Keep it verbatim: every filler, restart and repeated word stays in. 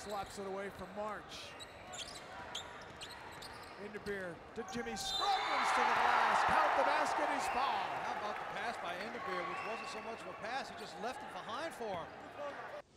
slops it away from March. Inderbir to Jimmy, struggles to the glass, count the basket, he's fouled. How about the pass by Inderbir, which wasn't so much of a pass, he just left it behind for him.